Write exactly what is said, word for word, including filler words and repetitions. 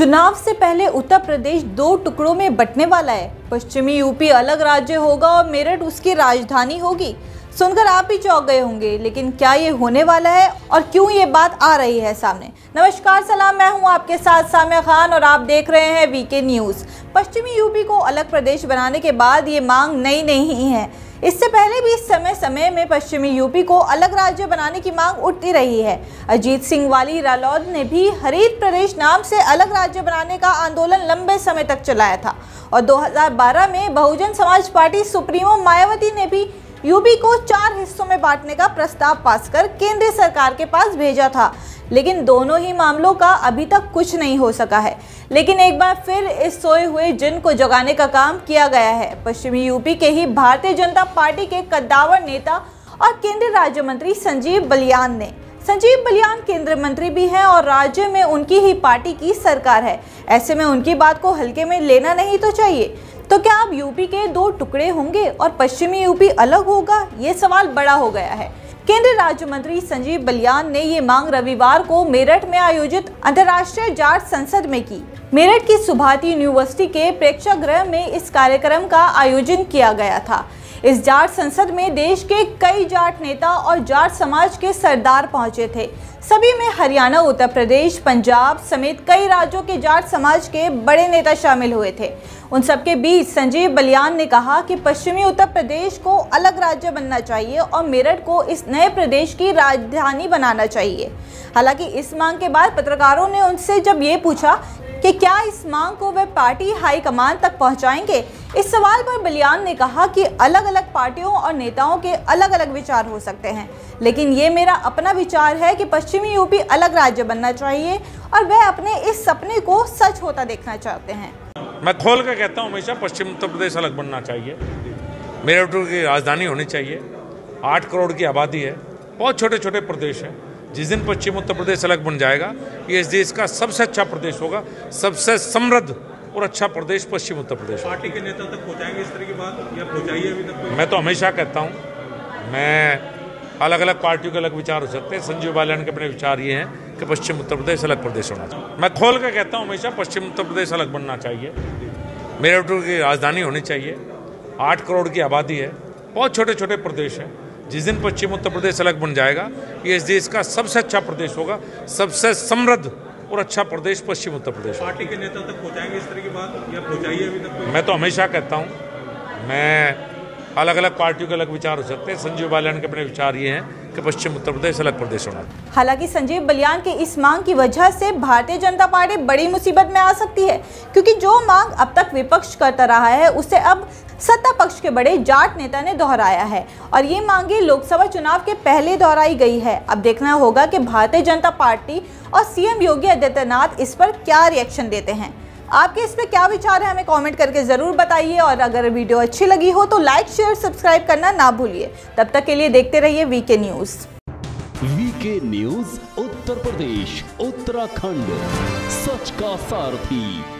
चुनाव से पहले उत्तर प्रदेश दो टुकड़ों में बंटने वाला है। पश्चिमी यूपी अलग राज्य होगा और मेरठ उसकी राजधानी होगी। सुनकर आप ही चौंक गए होंगे, लेकिन क्या ये होने वाला है और क्यों ये बात आ रही है सामने? नमस्कार, सलाम, मैं हूं आपके साथ सामिया खान और आप देख रहे हैं वीके न्यूज़। पश्चिमी यूपी को अलग प्रदेश बनाने के बाद ये मांग नई नहीं है। इससे पहले भी समय समय में पश्चिमी यूपी को अलग राज्य बनाने की मांग उठती रही है। अजीत सिंह वाली रालोद ने भी हरित प्रदेश नाम से अलग राज्य बनाने का आंदोलन लंबे समय तक चलाया था और दो हज़ार बारह में बहुजन समाज पार्टी सुप्रीमो मायावती ने भी यूपी को चार हिस्सों में बांटने का प्रस्ताव पास कर केंद्र सरकार के पास भेजा था, लेकिन दोनों ही मामलों का अभी तक कुछ नहीं हो सका है। लेकिन एक बार फिर इस सोए हुए जिन्न को जगाने का काम किया गया है। पश्चिमी यूपी के ही भारतीय जनता पार्टी के कद्दावर नेता और केंद्रीय राज्य मंत्री संजीव बालियान ने संजीव बालियान केंद्रीय मंत्री भी हैं और राज्य में उनकी ही पार्टी की सरकार है। ऐसे में उनकी बात को हल्के में लेना नहीं तो चाहिए। तो क्या अब यूपी के दो टुकड़े होंगे और पश्चिमी यूपी अलग होगा? ये सवाल बड़ा हो गया है। केंद्रीय राज्य मंत्री संजीव बालियान ने ये मांग रविवार को मेरठ में आयोजित अंतर्राष्ट्रीय जाट संसद में की। मेरठ की सुभाती यूनिवर्सिटी के प्रेक्षागृह में इस कार्यक्रम का आयोजन किया गया था। इस जाट संसद में देश के कई जाट नेता और जाट समाज के सरदार पहुंचे थे। सभी में हरियाणा, उत्तर प्रदेश, पंजाब समेत कई राज्यों के जाट समाज के बड़े नेता शामिल हुए थे। उन सबके बीच संजीव बालियान ने कहा कि पश्चिमी उत्तर प्रदेश को अलग राज्य बनना चाहिए और मेरठ को इस नए प्रदेश की राजधानी बनाना चाहिए। हालांकि इस मांग के बाद पत्रकारों ने उनसे जब ये पूछा कि क्या इस मांग को वे पार्टी हाईकमान तक पहुंचाएंगे, इस सवाल पर बालियान ने कहा कि अलग अलग पार्टियों और नेताओं के अलग अलग विचार हो सकते हैं, लेकिन ये मेरा अपना विचार है कि पश्चिमी यूपी अलग राज्य बनना चाहिए और वे अपने इस सपने को सच होता देखना चाहते हैं। मैं खोल कर कहता हूँ, हमेशा पश्चिम उत्तर प्रदेश अलग बनना चाहिए। मेरठ की राजधानी होनी चाहिए। आठ करोड़ की आबादी है, बहुत छोटे छोटे प्रदेश हैं। जिस दिन पश्चिम उत्तर प्रदेश अलग बन जाएगा, ये इस देश का सबसे अच्छा प्रदेश होगा। सबसे समृद्ध और अच्छा प्रदेश पश्चिम उत्तर प्रदेश। पार्टी के नेता तक पहुंचाएंगे इस तरह की बात या पहुंचाइए अभी तक? मैं तो हमेशा कहता हूं, मैं अलग अलग पार्टियों के अलग विचार हो सकते हैं। संजीव बालियान के अपने विचार ये हैं कि पश्चिम उत्तर प्रदेश अलग प्रदेश होना चाहिए। मैं खोल कर कहता हूँ, हमेशा पश्चिम उत्तर प्रदेश अलग बनना चाहिए। मेरठ की राजधानी होनी चाहिए। आठ करोड़ की आबादी है, बहुत छोटे छोटे प्रदेश हैं। जिस दिन पश्चिम उत्तर प्रदेश अलग बन जाएगा, ये इस देश का सबसे अच्छा प्रदेश होगा। सबसे समृद्ध और अच्छा प्रदेश पश्चिम उत्तर प्रदेश। पार्टी के नेता तक पहुंचाएंगे इस तरह की बात या पहुंचाइए अभी तक? मैं तो हमेशा कहता हूं, मैं अलग अलग पार्टियों के अलग विचार हो सकते हैं। संजीव बालियान के अपने विचार ये हैं कि पश्चिम उत्तर प्रदेश अलग प्रदेश होना। हालांकि संजीव बालियान के इस मांग की वजह से भारतीय जनता पार्टी बड़ी मुसीबत में आ सकती है, क्योंकि जो मांग अब तक विपक्ष करता रहा है उसे अब सत्ता पक्ष के बड़े जाट नेता ने दोहराया है और ये मांगे लोकसभा चुनाव के पहले दोहराई गई है। अब देखना होगा कि भारतीय जनता पार्टी और सीएम योगी आदित्यनाथ इस पर क्या रिएक्शन देते हैं। आपके इस पर क्या विचार है, हमें कमेंट करके ज़रूर बताइए और अगर वीडियो अच्छी लगी हो तो लाइक, शेयर, सब्सक्राइब करना ना भूलिए। तब तक के लिए देखते रहिए VK news. VK news Uttar Pradesh Uttarakhand, सच का सारथी।